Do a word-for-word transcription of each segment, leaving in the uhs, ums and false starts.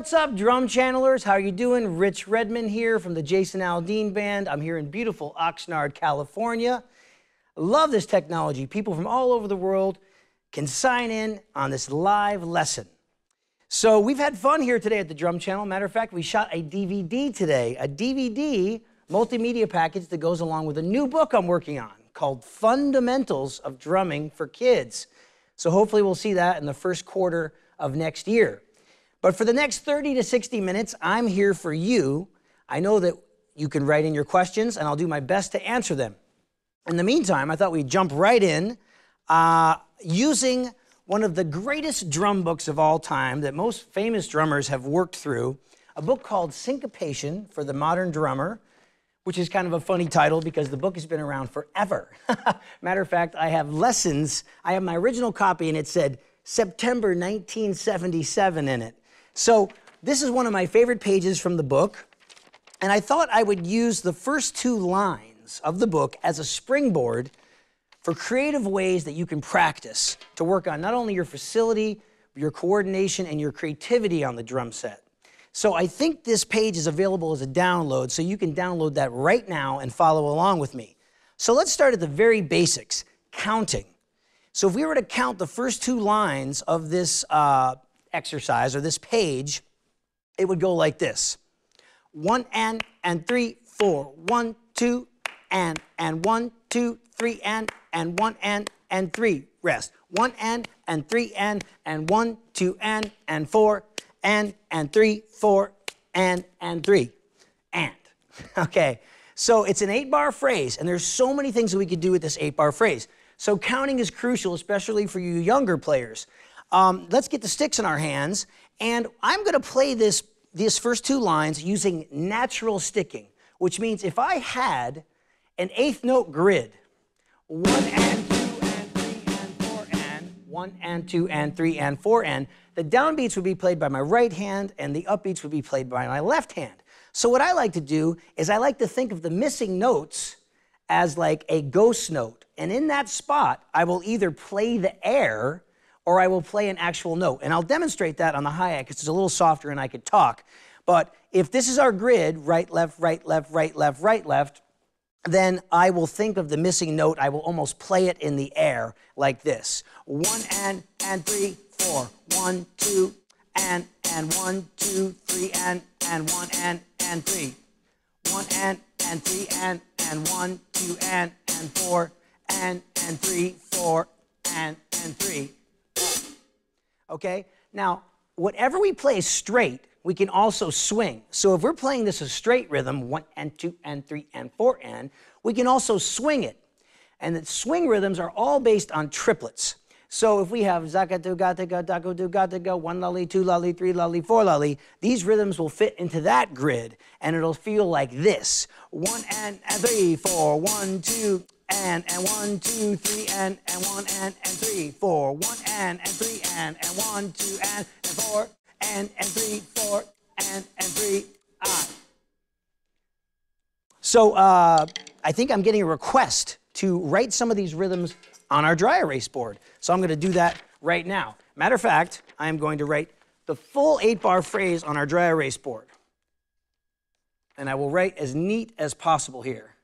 What's up, Drum Channelers? How are you doing? Rich Redmond here from the Jason Aldean Band. I'm here in beautiful Oxnard, California. I love this technology. People from all over the world can sign in on this live lesson. So we've had fun here today at the Drum Channel. Matter of fact, we shot a D V D today, a D V D multimedia package that goes along with a new book I'm working on called Fundamentals of Drumming for Kids. So hopefully we'll see that in the first quarter of next year. But for the next thirty to sixty minutes, I'm here for you. I know that you can write in your questions, and I'll do my best to answer them. In the meantime, I thought we'd jump right in uh, using one of the greatest drum books of all time that most famous drummers have worked through, a book called Syncopation for the Modern Drummer, which is kind of a funny title because the book has been around forever. Matter of fact, I have lessons. I have my original copy, and it said September nineteen seventy-seven in it. So this is one of my favorite pages from the book, and I thought I would use the first two lines of the book as a springboard for creative ways that you can practice to work on not only your facility, your coordination, and your creativity on the drum set. So I think this page is available as a download, so you can download that right now and follow along with me. So let's start at the very basics, counting. So if we were to count the first two lines of this uh, exercise or this page, it would go like this. One and, and three, four. One, two, and, and one, two, three, and, and one, and, and three. Rest. One and, and three, and, and one, two, and, and four, and, and three, four, and, and three, and. Okay, so it's an eight-bar phrase, and there's so many things that we could do with this eight-bar phrase. So counting is crucial, especially for you younger players. Um, let's get the sticks in our hands, and I'm going to play this, these first two lines using natural sticking, which means if I had an eighth note grid, one and two and three and four and, one and two and three and four and, the downbeats would be played by my right hand and the upbeats would be played by my left hand. So what I like to do is I like to think of the missing notes as like a ghost note. And in that spot, I will either play the air or I will play an actual note. And I'll demonstrate that on the hi-hat because it's a little softer and I could talk. But if this is our grid, right, left, right, left, right, left, right, left, then I will think of the missing note. I will almost play it in the air like this. One and, and three, four. One, two, and, and one, two, three, and, and one, and, and three. One and, and three, and, and one, two, and, and four, and, and three, four, and, and three. Okay? Now, whatever we play straight, we can also swing. So if we're playing this as straight rhythm, one and two and three and four and, we can also swing it. And the swing rhythms are all based on triplets. So if we have zakatu gataga, daku du gataga, one lolly, two lolly, three lolly, four lolly, these rhythms will fit into that grid, and it'll feel like this. One and, and three, four, one, two, and, and one, two, three, and, and one, and, and three, four, one, and, and three, and, and one, two, and, and four, and, and three, four, and, and three, ah. So uh, I think I'm getting a request to write some of these rhythms on our dry erase board. So I'm gonna do that right now. Matter of fact, I am going to write the full eight bar phrase on our dry erase board. And I will write as neat as possible here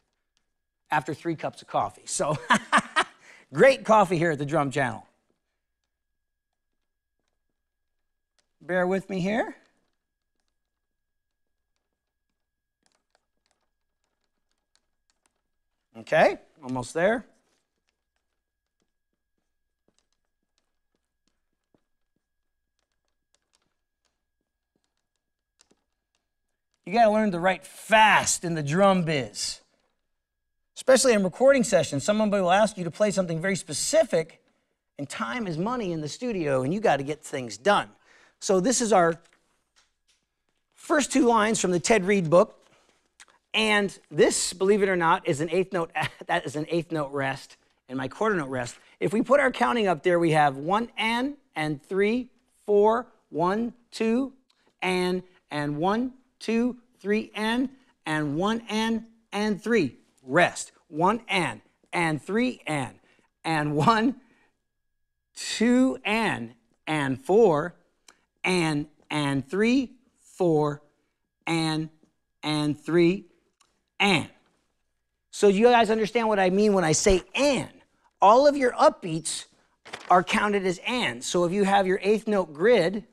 after three cups of coffee. So great coffee here at the Drum Channel. Bear with me here. Okay, almost there. You gotta learn to write fast in the drum biz. Especially in recording sessions, somebody will ask you to play something very specific, and time is money in the studio, and you gotta get things done. So this is our first two lines from the Ted Reed book. And this, believe it or not, is an eighth note, that is an eighth note rest and my quarter note rest. If we put our counting up there, we have one and, and three, four, one, two, and, and one, two, three, and, and one, and, and three. Rest. One, and, and three, and, and one, two, and, and four, and, and three, four, and, and three, and. So you guys understand what I mean when I say and. All of your upbeats are counted as and. So if you have your eighth note grid,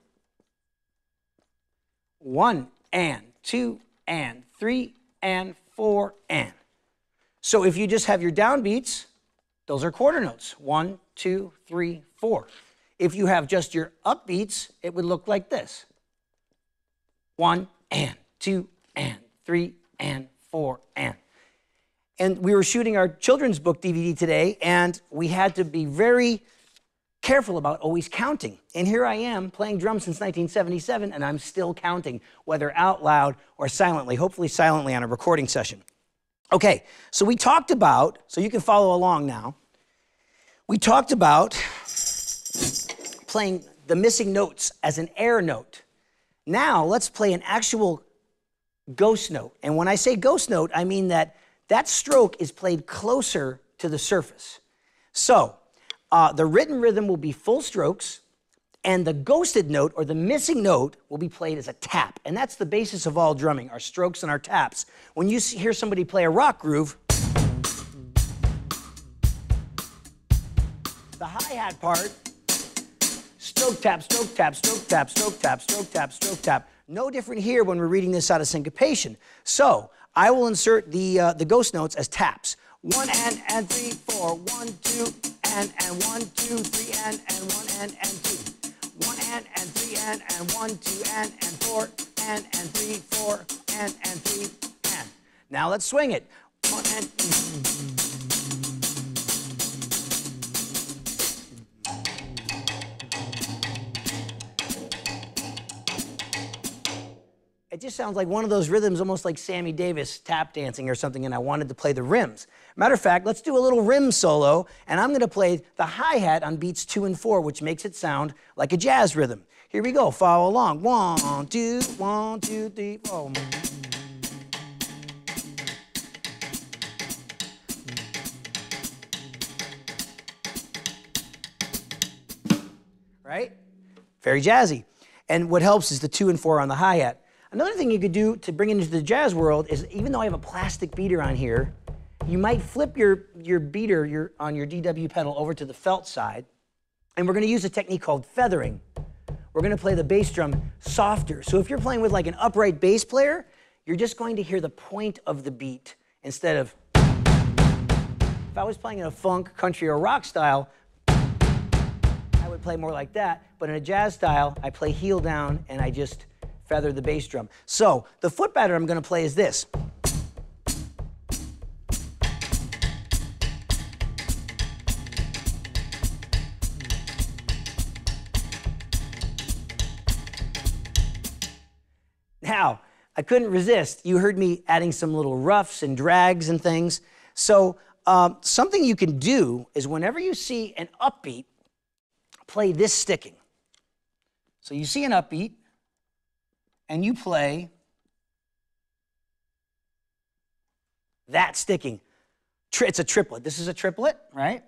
one and, two and, three and, four and. So if you just have your downbeats, those are quarter notes, one, two, three, four. If you have just your upbeats, it would look like this. One and, two and, three and, four and. And we were shooting our children's book D V D today, and we had to be very careful about always counting. And here I am playing drums since nineteen seventy-seven, and I'm still counting, whether out loud or silently, hopefully silently on a recording session. Okay, so we talked about, so you can follow along now. We talked about playing the missing notes as an air note. Now let's play an actual ghost note. And when I say ghost note, I mean that that stroke is played closer to the surface. So uh, the written rhythm will be full strokes, and the ghosted note, or the missing note, will be played as a tap. And that's the basis of all drumming, our strokes and our taps. When you hear somebody play a rock groove, the hi-hat part, stroke tap, stroke tap, stroke tap, stroke tap, stroke tap, stroke tap. No different here when we're reading this out of syncopation. So I will insert the, uh, the ghost notes as taps. One and, and three, four. One, two, and, and one, two, three, and, and one, and, and two. One and, and three, and, and one, two, and, and four, and, and three, four, and, and three, and. Now let's swing it. One and. It just sounds like one of those rhythms, almost like Sammy Davis tap dancing or something, and I wanted to play the rims. Matter of fact, let's do a little rim solo, and I'm gonna play the hi-hat on beats two and four, which makes it sound like a jazz rhythm. Here we go, follow along. One, two, one, two, three, four. Right? Very jazzy. And what helps is the two and four on the hi-hat. Another thing you could do to bring it into the jazz world is, even though I have a plastic beater on here, you might flip your, your beater your, on your D W pedal over to the felt side, and we're gonna use a technique called feathering. We're gonna play the bass drum softer. So if you're playing with like an upright bass player, you're just going to hear the point of the beat instead of... If I was playing in a funk, country, or rock style, I would play more like that, but in a jazz style, I play heel down and I just feather the bass drum. So the foot pattern I'm gonna play is this. Now, I couldn't resist. You heard me adding some little ruffs and drags and things. So um, something you can do is, whenever you see an upbeat, play this sticking. So you see an upbeat, and you play that sticking. It's a triplet. This is a triplet, right?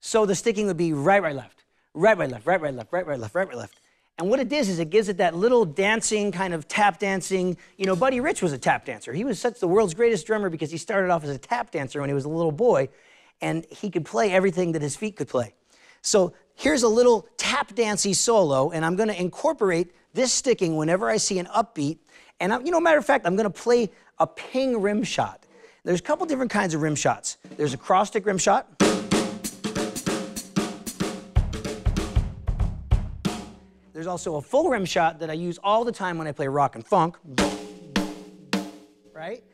So the sticking would be right, right, left, right, right, left, right, right, left, right, right, left, right, right, left. And what it does is it gives it that little dancing, kind of tap dancing. You know, Buddy Rich was a tap dancer. He was such the world's greatest drummer because he started off as a tap dancer when he was a little boy, and he could play everything that his feet could play. So here's a little tap dancey solo, and I'm going to incorporate this sticking whenever I see an upbeat. And I'm, you know, matter of fact, I'm gonna play a ping rim shot. There's a couple different kinds of rim shots. There's a cross stick rim shot. There's also a full rim shot that I use all the time when I play rock and funk. Right?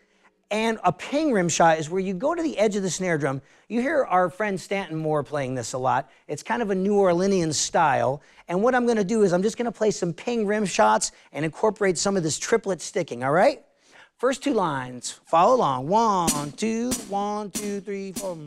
And a ping rim shot is where you go to the edge of the snare drum. You hear our friend Stanton Moore playing this a lot. It's kind of a New Orleans style. And what I'm gonna do is I'm just gonna play some ping rim shots and incorporate some of this triplet sticking, all right? First two lines, follow along. One, two, one, two, three, four.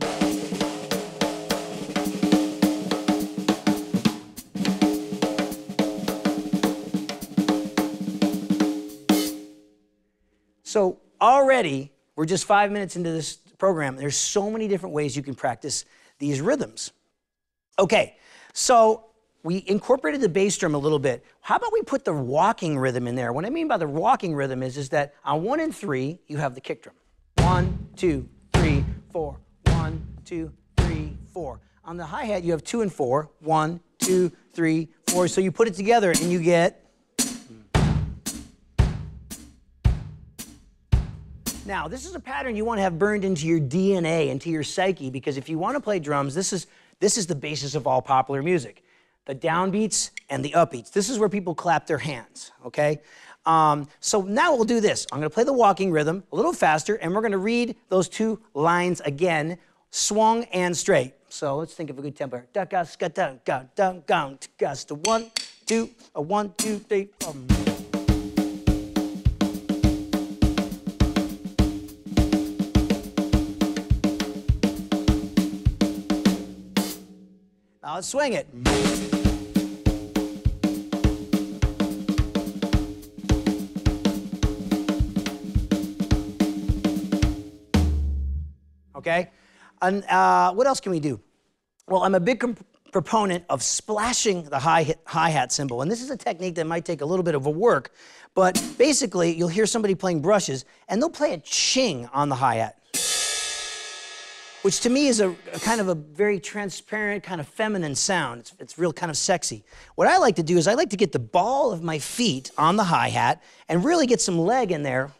So, already, we're just five minutes into this program. There's so many different ways you can practice these rhythms. Okay, so we incorporated the bass drum a little bit. How about we put the walking rhythm in there? What I mean by the walking rhythm is, is that on one and three, you have the kick drum. One, two, three, four. One, two, three, four. On the hi-hat, you have two and four. One, two, three, four. So you put it together and you get. Now, this is a pattern you want to have burned into your D N A, into your psyche, because if you want to play drums, this is, this is the basis of all popular music. The downbeats and the upbeats. This is where people clap their hands, okay? Um, so now we'll do this. I'm gonna play the walking rhythm a little faster, and we're gonna read those two lines again, swung and straight. So let's think of a good tempo. One, two, a one, two, three, four. Now let's swing it. Okay? And uh, what else can we do? Well, I'm a big proponent of splashing the hi-hat hi cymbal. And this is a technique that might take a little bit of a work. But basically, you'll hear somebody playing brushes, and they'll play a ching on the hi-hat, which to me is a, a kind of a very transparent, kind of feminine sound. It's, it's real kind of sexy. What I like to do is I like to get the ball of my feet on the hi-hat and really get some leg in there.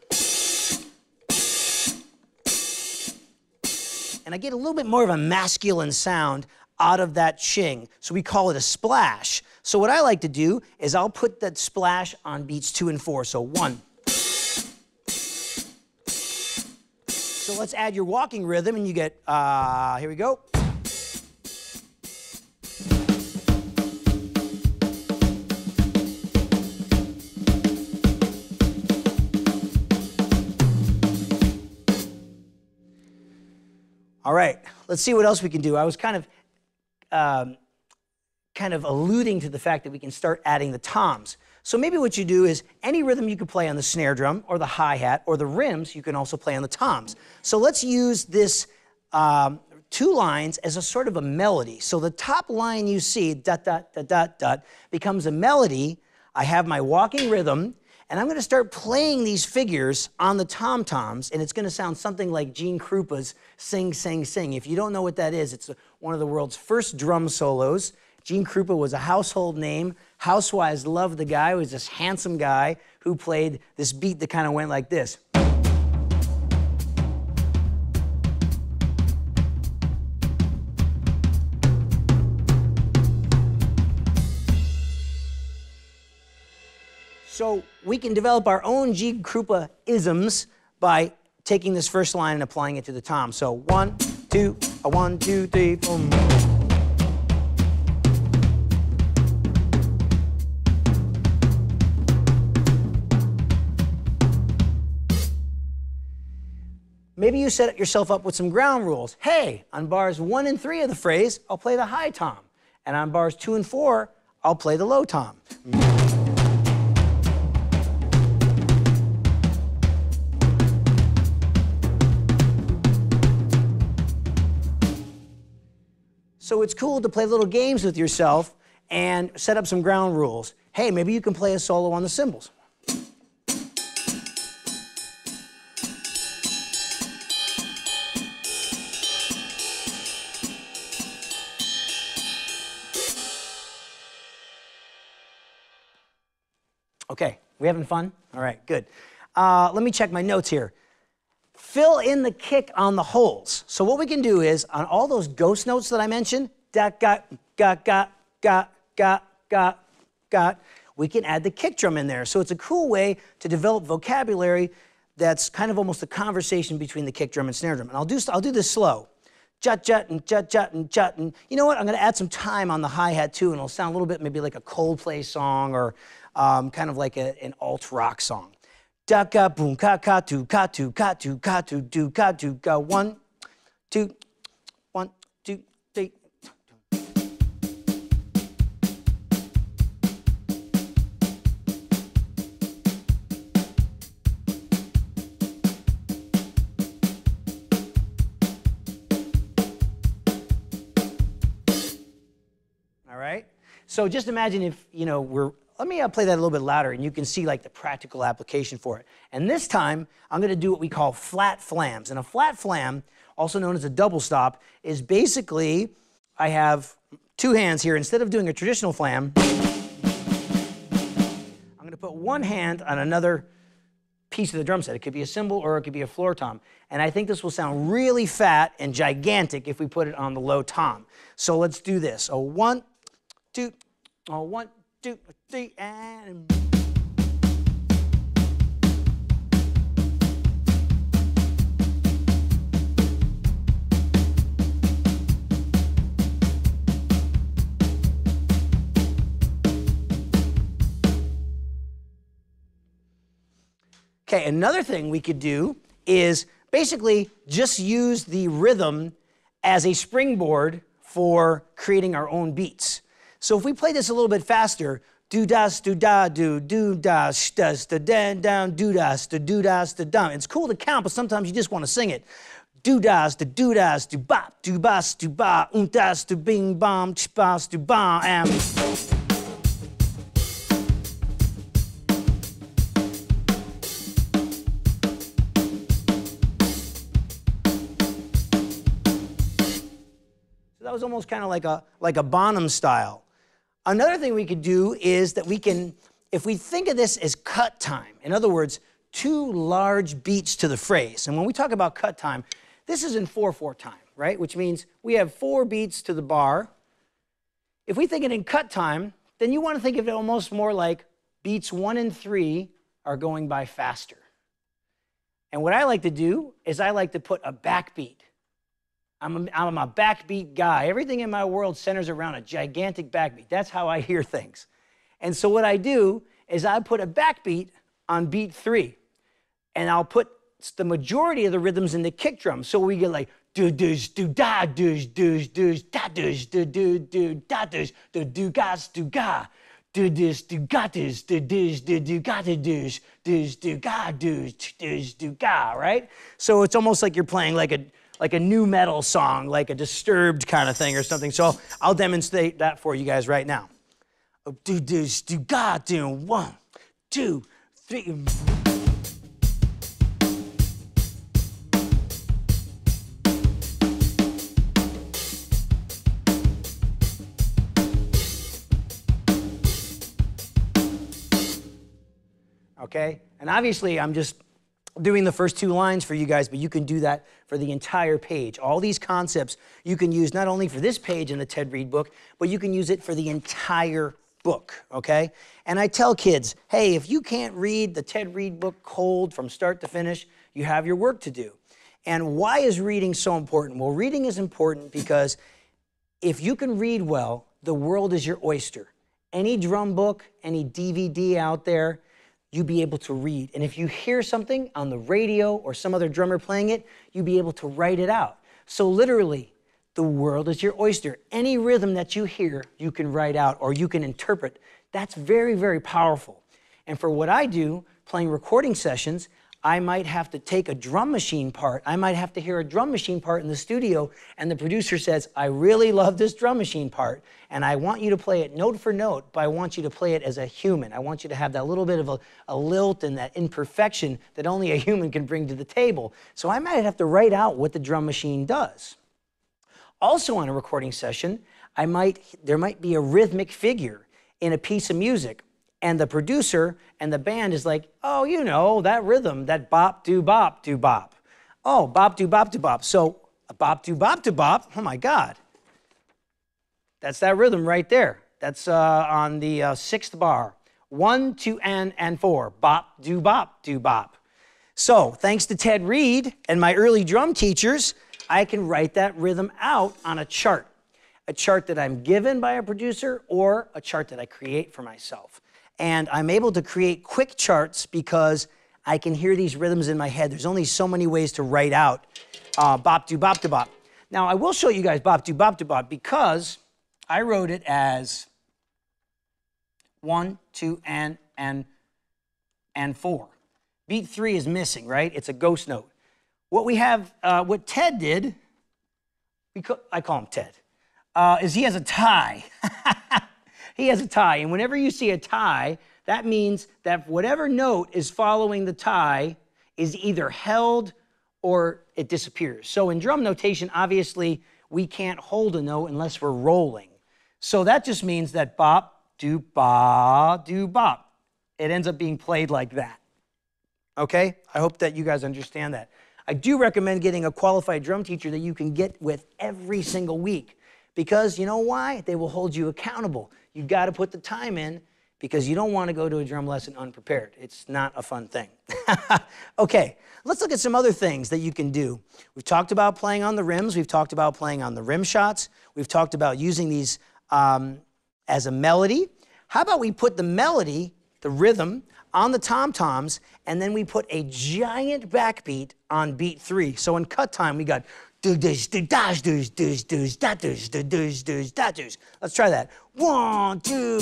And I get a little bit more of a masculine sound out of that ching. So we call it a splash. So what I like to do is I'll put that splash on beats two and four. So one. So let's add your walking rhythm, and you get, uh, here we go. All right, let's see what else we can do. I was kind of, um, kind of alluding to the fact that we can start adding the toms. So maybe what you do is any rhythm you could play on the snare drum or the hi-hat or the rims, you can also play on the toms. So let's use this um, two lines as a sort of a melody. So the top line you see, dot, dot, dot, dot, dot, becomes a melody. I have my walking rhythm, and I'm gonna start playing these figures on the tom-toms, and it's gonna sound something like Gene Krupa's Sing, Sing, Sing. If you don't know what that is, it's one of the world's first drum solos. Gene Krupa was a household name. Housewives loved the guy. He was this handsome guy who played this beat that kind of went like this. So we can develop our own Gene Krupa isms by taking this first line and applying it to the tom. So one, two, a one, two, three, boom. Maybe you set yourself up with some ground rules. Hey, on bars one and three of the phrase, I'll play the high tom. And on bars two and four, I'll play the low tom. So it's cool to play little games with yourself and set up some ground rules. Hey, maybe you can play a solo on the cymbals. Okay, we having fun? All right, good. Uh, let me check my notes here. Fill in the kick on the holes. So what we can do is, on all those ghost notes that I mentioned, dot, got, got, got, got, got, got, got, we can add the kick drum in there. So it's a cool way to develop vocabulary that's kind of almost a conversation between the kick drum and snare drum. And I'll do, I'll do this slow. Jut, jut, and jut, jut, and jut, and you know what? I'm gonna add some time on the hi-hat too, and it'll sound a little bit maybe like a Coldplay song or um, kind of like a, an alt-rock song. Da-ka, boom, ka-ka, tu, ka-tu, ka-tu, ka-tu, do, ka-tu, ka, one, two, one, two, three. So just imagine if, you know, we're, let me play that a little bit louder and you can see like the practical application for it. And this time, I'm gonna do what we call flat flams. And a flat flam, also known as a double stop, is basically, I have two hands here. Instead of doing a traditional flam, I'm gonna put one hand on another piece of the drum set. It could be a cymbal or it could be a floor tom. And I think this will sound really fat and gigantic if we put it on the low tom. So let's do this. A one, two, a one, two, three, and... Okay, another thing we could do is basically just use the rhythm as a springboard for creating our own beats. So if we play this a little bit faster, do das do da do do da sh das da dan down do das da do das da dum. It's cool to count, but sometimes you just want to sing it. Do das da do das do bop do bas do ba um das do bing bom ch bas do ba am. That was almost kind of like a, like a Bonham style. Another thing we could do is that we can, if we think of this as cut time, in other words, two large beats to the phrase. And when we talk about cut time, this is in four four time, right? Which means we have four beats to the bar. If we think it in cut time, then you want to think of it almost more like beats one and three are going by faster. And what I like to do is I like to put a backbeat. I'm a, I'm a backbeat guy. Everything in my world centers around a gigantic backbeat. That's how I hear things. And so what I do is I put a backbeat on beat three, and I'll put the majority of the rhythms in the kick drum. So we get like do do do da do do do da do do do do da do do do ga do ga do this do ga do do do do ga do do do ga do do do ga, right? So it's almost like you're playing like a like a new metal song, like a Disturbed kind of thing or something. So I'll, I'll demonstrate that for you guys right now. Do do do ga do one, two, three. Okay, and obviously I'm just doing the first two lines for you guys, but you can do that for the entire page. All these concepts you can use not only for this page in the Ted Reed book, but you can use it for the entire book, okay? And I tell kids, hey, if you can't read the Ted Reed book cold from start to finish, you have your work to do. And why is reading so important? Well, reading is important because if you can read well, the world is your oyster. Any drum book, any D V D out there, you'd be able to read. And if you hear something on the radio or some other drummer playing it, you'd be able to write it out. So literally, the world is your oyster. Any rhythm that you hear, you can write out or you can interpret. That's very, very powerful. And for what I do, playing recording sessions, I might have to take a drum machine part. I might have to hear a drum machine part in the studio and the producer says, I really love this drum machine part and I want you to play it note for note, but I want you to play it as a human. I want you to have that little bit of a, a lilt and that imperfection that only a human can bring to the table. So I might have to write out what the drum machine does. Also on a recording session, I might, there might be a rhythmic figure in a piece of music. And the producer and the band is like, oh, you know, that rhythm, that bop, do, bop, do, bop. Oh, bop, do, bop, do, bop. So a bop, do, bop, do, bop, oh my God. That's that rhythm right there. That's uh, on the uh, sixth bar. One, two, and, and four. Bop, do, bop, do, bop. So thanks to Ted Reed and my early drum teachers, I can write that rhythm out on a chart. A chart that I'm given by a producer or a chart that I create for myself. And I'm able to create quick charts because I can hear these rhythms in my head. There's only so many ways to write out uh, bop, do, bop, do, bop. Now, I will show you guys bop, do, bop, do, bop because I wrote it as one, two, and, and, and four. Beat three is missing, right? It's a ghost note. What we have, uh, what Ted did, I call him Ted, uh, is he has a tie. he has a tie. And whenever you see a tie, that means that whatever note is following the tie is either held or it disappears. So in drum notation, obviously, we can't hold a note unless we're rolling. So that just means that bop, do ba, do bop. It ends up being played like that. Okay? I hope that you guys understand that. I do recommend getting a qualified drum teacher that you can get with every single week. Because you know why? They will hold you accountable. You've got to put the time in because you don't want to go to a drum lesson unprepared. It's not a fun thing. Okay, let's look at some other things that you can do. We've talked about playing on the rims. We've talked about playing on the rim shots. We've talked about using these um, as a melody. How about we put the melody, the rhythm, on the tom-toms, and then we put a giant backbeat on beat three. So in cut time, we got do doos do dash doos doos doos da doos do doos doos da doos. Let's try that. One, two.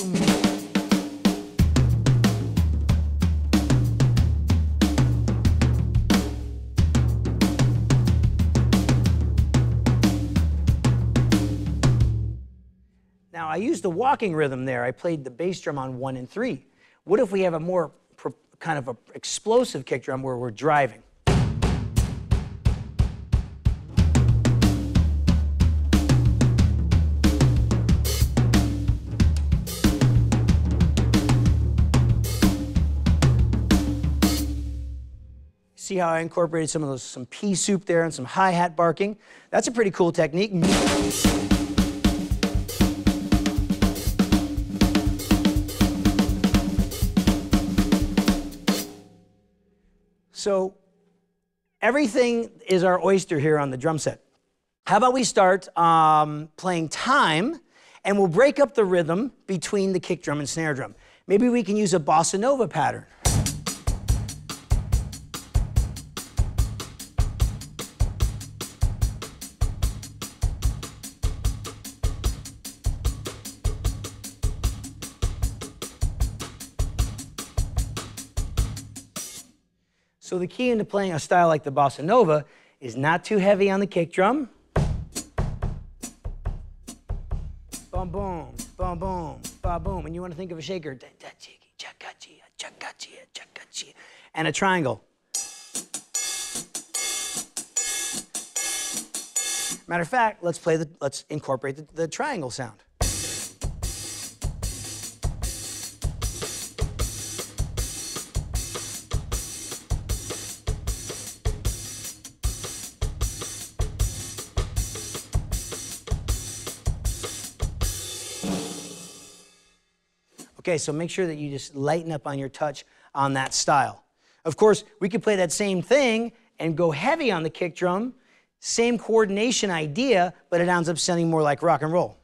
Now, I used the walking rhythm there. I played the bass drum on one and three. What if we have a more kind of a explosive kick drum where we're driving? See how I incorporated some of those, some pea soup there and some hi-hat barking? That's a pretty cool technique. So everything is our oyster here on the drum set. How about we start um, playing time, and we'll break up the rhythm between the kick drum and snare drum. Maybe we can use a bossa nova pattern. So the key into playing a style like the bossa nova is not too heavy on the kick drum. Boom, boom, boom, boom, ba boom. And you want to think of a shaker. And a triangle. Matter of fact, let's play the, let's incorporate the, the triangle sound. Okay, so make sure that you just lighten up on your touch on that style. Of course, we could play that same thing and go heavy on the kick drum, same coordination idea, but it ends up sounding more like rock and roll.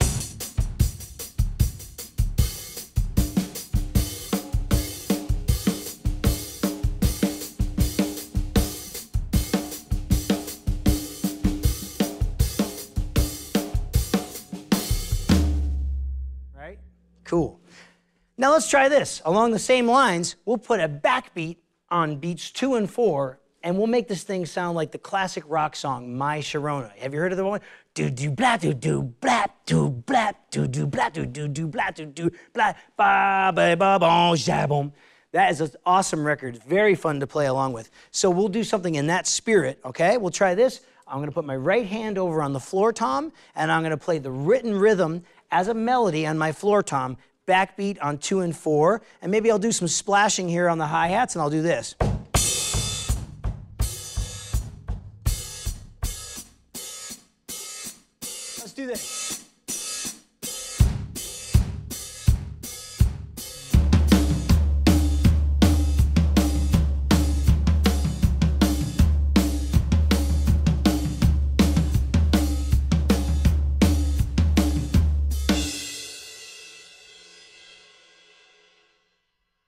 Right? Cool. Now let's try this. Along the same lines, we'll put a backbeat on beats two and four, and we'll make this thing sound like the classic rock song, My Sharona. Have you heard of the one? Do do blah do do blah do blah do do blah do do do blah do do blah ba ba ba bon jabom. That is an awesome record. Very fun to play along with. So we'll do something in that spirit, okay? We'll try this. I'm gonna put my right hand over on the floor tom, and I'm gonna play the written rhythm as a melody on my floor tom. Backbeat on two and four, and maybe I'll do some splashing here on the hi-hats, and I'll do this. Let's do this.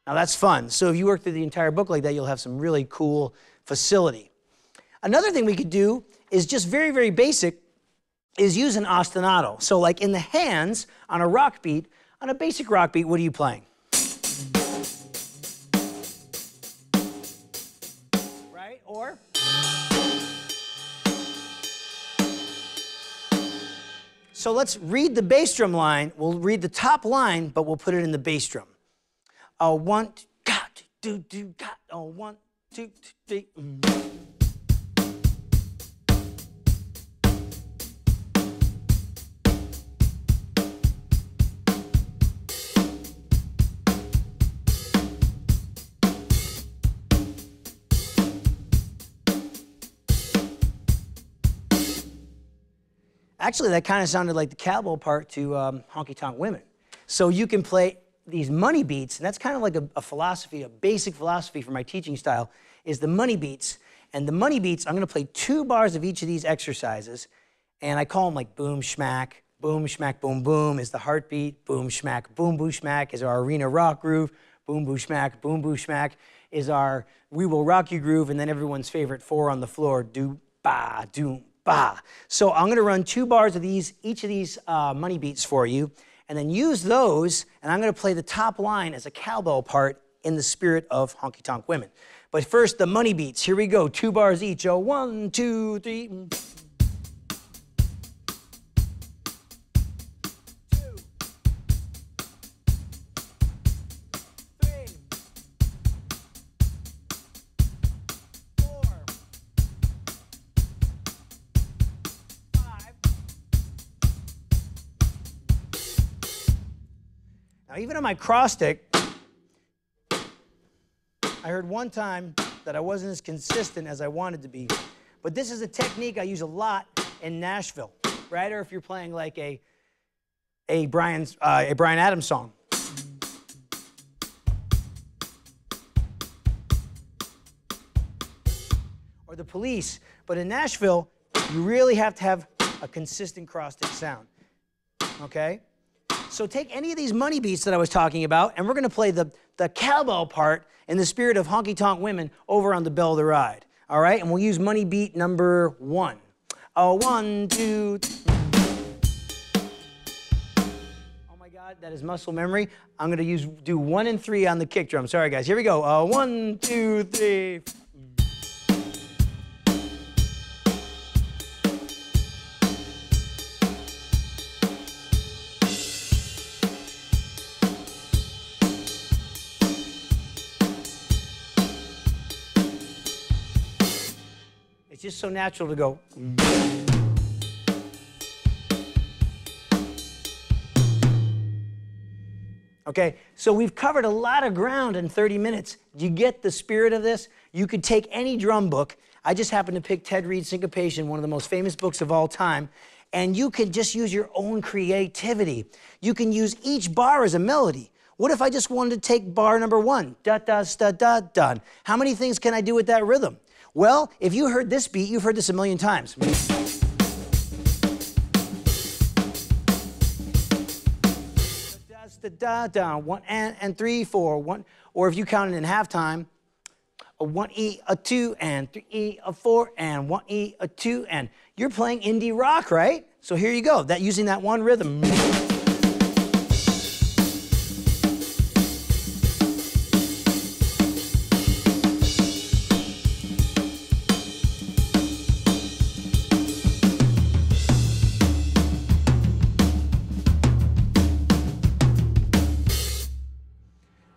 Now that's fun. So if you work through the entire book like that, you'll have some really cool facility. Another thing we could do is just very, very basic, is use an ostinato. So like in the hands on a rock beat, on a basic rock beat, what are you playing? Right, or? So let's read the bass drum line. We'll read the top line, but we'll put it in the bass drum. Uh, one, two, got, do, do, got, oh, one, two, three. Mm. Actually, that kind of sounded like the cowbell part to um, Honky Tonk Women. So you can play these money beats, and that's kind of like a, a philosophy, a basic philosophy for my teaching style, is the money beats. And the money beats, I'm gonna play two bars of each of these exercises, and I call them like boom, schmack, boom, schmack, boom, boom is the heartbeat, boom, schmack, boom, boo, schmack is our arena rock groove, boom, boo, schmack, boom, boo, schmack is our we will rock you groove, and then everyone's favorite four on the floor, do, ba, do, bah. So I'm going to run two bars of these, each of these uh, money beats for you, and then use those, and I'm going to play the top line as a cowbell part in the spirit of Honky Tonk Women. But first, the money beats. Here we go. Two bars each. Oh, one, two, three. Even on my cross stick, I heard one time that I wasn't as consistent as I wanted to be. But this is a technique I use a lot in Nashville, right? Or if you're playing like a a Bryan uh, a Bryan Adams song. Or The Police. But in Nashville, you really have to have a consistent cross stick sound, okay? So take any of these money beats that I was talking about, and we're going to play the, the cowbell part in the spirit of Honky Tonk Women over on the Bell of the Ride. All right? And we'll use money beat number one. Oh, one, two, three. Oh, my God, that is muscle memory. I'm going to use do one and three on the kick drum. Sorry, guys. Here we go. Uh, one, two, three. It's just so natural to go. Okay, so we've covered a lot of ground in thirty minutes. Do you get the spirit of this? You could take any drum book. I just happened to pick Ted Reed's Syncopation, one of the most famous books of all time. And you can just use your own creativity. You can use each bar as a melody. What if I just wanted to take bar number one? Da, da, da, da, da. How many things can I do with that rhythm? Well, if you heard this beat, you've heard this a million times. Da, da, da, one and, and three, four, one. Or if you count it in halftime, a one E, a two, and three E, a four, and one E, a two, and you're playing indie rock, right? So here you go. That using that one rhythm.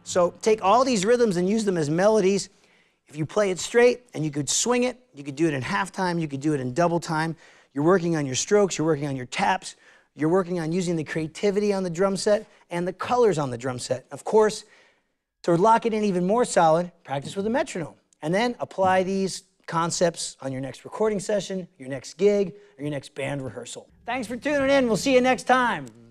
So take all these rhythms and use them as melodies. If you play it straight, and you could swing it, you could do it in halftime, you could do it in double time. You're working on your strokes, you're working on your taps, you're working on using the creativity on the drum set and the colors on the drum set. Of course, to lock it in even more solid, practice with a metronome. And then apply these concepts on your next recording session, your next gig, or your next band rehearsal. Thanks for tuning in. We'll see you next time.